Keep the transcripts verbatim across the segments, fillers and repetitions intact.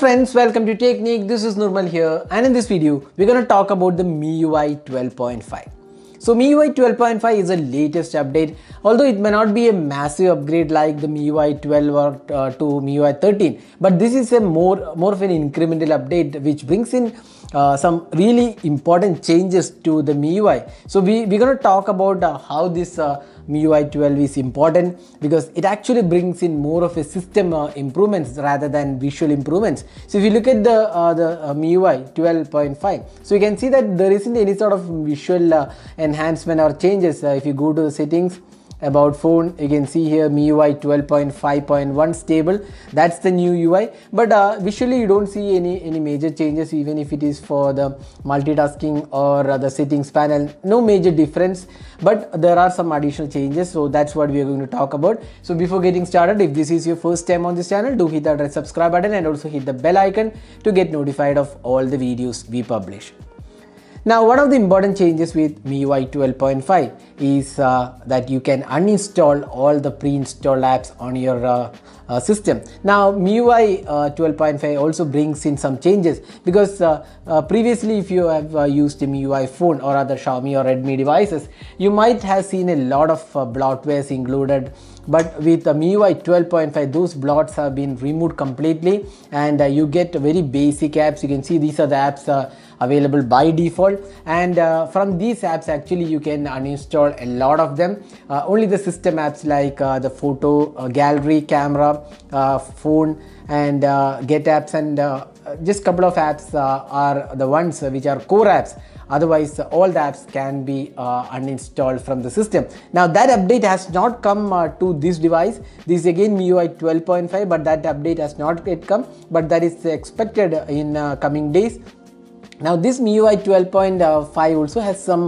friends, welcome to Technique. This is Nirmal here, and in this video we're going to talk about the M I U I twelve point five. So M I U I twelve point five is the latest update, although it may not be a massive upgrade like the M I U I twelve or uh, to M I U I thirteen, but this is a more more of an incremental update which brings in uh, some really important changes to the M I U I. So we, we're going to talk about uh, how this uh, M I U I twelve is important, because it actually brings in more of a system uh, improvements rather than visual improvements. So if you look at the uh, the uh, M I U I twelve point five, so you can see that there isn't any sort of visual uh, enhancement or changes. Uh, if you go to the settings, about phone, you can see here M I U I twelve point five point one stable. That's the new U I, but uh, visually you don't see any any major changes, even if it is for the multitasking or uh, the settings panel. No major difference, but there are some additional changes, so that's what we are going to talk about. So before getting started, if this is your first time on this channel, do hit that red subscribe button and also hit the bell icon to get notified of all the videos we publish. Now, one of the important changes with M I U I twelve point five is uh, that you can uninstall all the pre-installed apps on your uh, uh, system. Now, M I U I twelve point five also brings in some changes, because uh, uh, previously if you have uh, used a M I U I phone or other Xiaomi or Redmi devices, you might have seen a lot of uh, bloatwares included. But with the M I U I twelve point five, those blots have been removed completely, and uh, you get very basic apps. You can see these are the apps uh, available by default, and uh, from these apps actually you can uninstall a lot of them. Uh, only the system apps like uh, the photo uh, gallery, camera, uh, phone, and uh, get apps, and uh, just couple of apps uh, are the ones which are core apps. Otherwise, uh, all the apps can be uh, uninstalled from the system. Now, that update has not come uh, to this device. This is again M I U I twelve point five, but that update has not yet come, but that is expected in uh, coming days. Now, this M I U I twelve point five also has some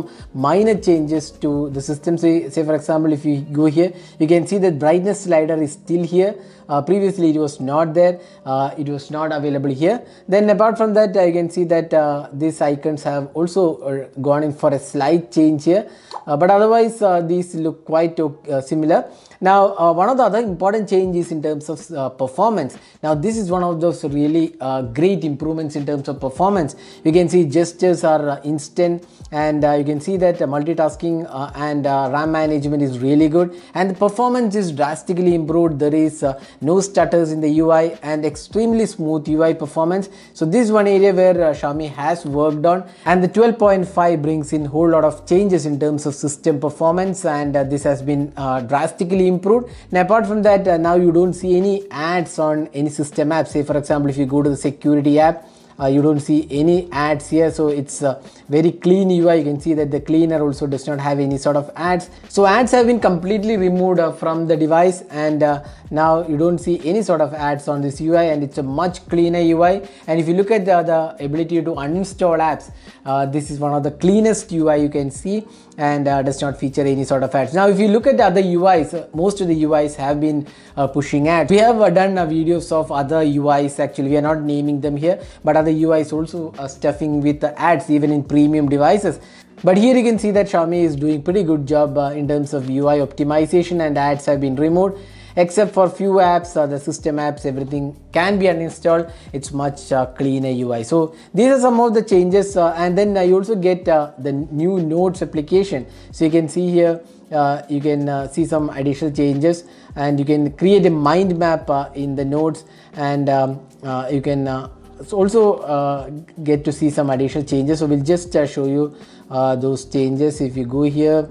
minor changes to the system. So, say for example, if you go here, you can see that brightness slider is still here. Uh, previously, it was not there. Uh, it was not available here. Then, apart from that, uh, you can see that uh, these icons have also uh, gone in for a slight change here. Uh, but otherwise, uh, these look quite uh, similar. Now, uh, one of the other important changes in terms of uh, performance. Now, this is one of those really uh, great improvements in terms of performance. You can see gestures are uh, instant, and uh, you can see that uh, multitasking uh, and uh, RAM management is really good, and the performance is drastically improved. There is uh, no stutters in the U I and extremely smooth U I performance. So this is one area where uh, Xiaomi has worked on, and the twelve point five brings in a whole lot of changes in terms of system performance, and uh, this has been uh, drastically improved. Now, apart from that, uh, now you don't see any ads on any system app. Say for example, if you go to the security app, uh, you don't see any ads here, so it's a very clean U I. You can see that the cleaner also does not have any sort of ads. So ads have been completely removed uh, from the device, and uh, now you don't see any sort of ads on this U I, and it's a much cleaner U I. And if you look at the, the ability to uninstall apps, uh, this is one of the cleanest U I you can see, and uh, does not feature any sort of ads. Now, if you look at the other U Is, uh, most of the U Is have been uh, pushing ads. We have uh, done uh, videos of other U Is. Actually, we are not naming them here, but other U Is also are stuffing with the ads, even in premium devices. But here you can see that Xiaomi is doing pretty good job uh, in terms of U I optimization, and ads have been removed. Except for few apps, uh, the system apps, everything can be uninstalled. It's much uh, cleaner U I. So these are some of the changes, uh, and then uh, you also get uh, the new Notes application. So you can see here, uh, you can uh, see some additional changes, and you can create a mind map uh, in the Notes, and um, uh, you can uh, also uh, get to see some additional changes. So we'll just uh, show you uh, those changes. If you go here,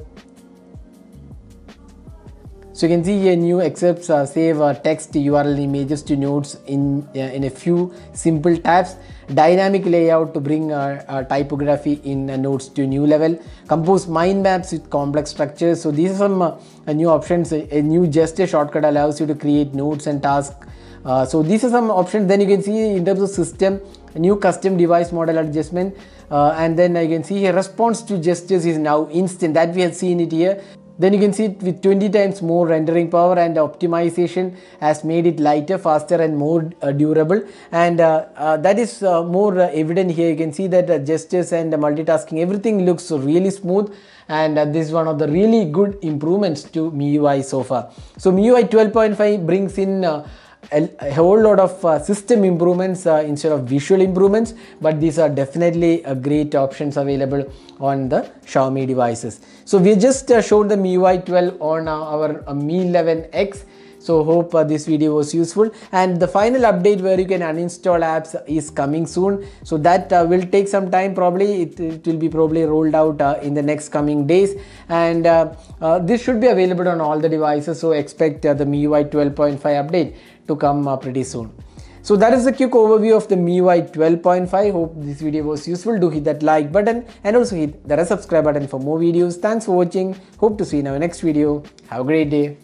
so you can see here new excerpts, uh, save uh, text, U R L, images to notes in, uh, in a few simple tabs. Dynamic layout to bring uh, uh, typography in uh, notes to new level. Compose mind maps with complex structures. So these are some uh, new options. A, a new gesture shortcut allows you to create notes and tasks. Uh, so these are some options. Then you can see in terms of system, a new custom device model adjustment. Uh, and then you can see here response to gestures is now instant. That we have seen it here. Then you can see it with twenty times more rendering power, and optimization has made it lighter, faster, and more uh, durable. And uh, uh, that is uh, more uh, evident here. You can see that uh, gestures and uh, multitasking, everything looks really smooth. And uh, this is one of the really good improvements to M I U I so far. So M I U I twelve point five brings in uh, a whole lot of uh, system improvements uh, instead of visual improvements, but these are definitely uh, great options available on the Xiaomi devices. So we just uh, showed the M I U I twelve on uh, our uh, Mi eleven X. So hope uh, this video was useful, and the final update where you can uninstall apps is coming soon. So that uh, will take some time, probably it, it will be probably rolled out uh, in the next coming days, and uh, uh, this should be available on all the devices. So expect uh, the M I U I twelve point five update to come uh, pretty soon. So that is a quick overview of the M I U I twelve point five. Hope this video was useful. Do hit that like button and also hit that subscribe button for more videos. Thanks for watching. Hope to see you in our next video. Have a great day.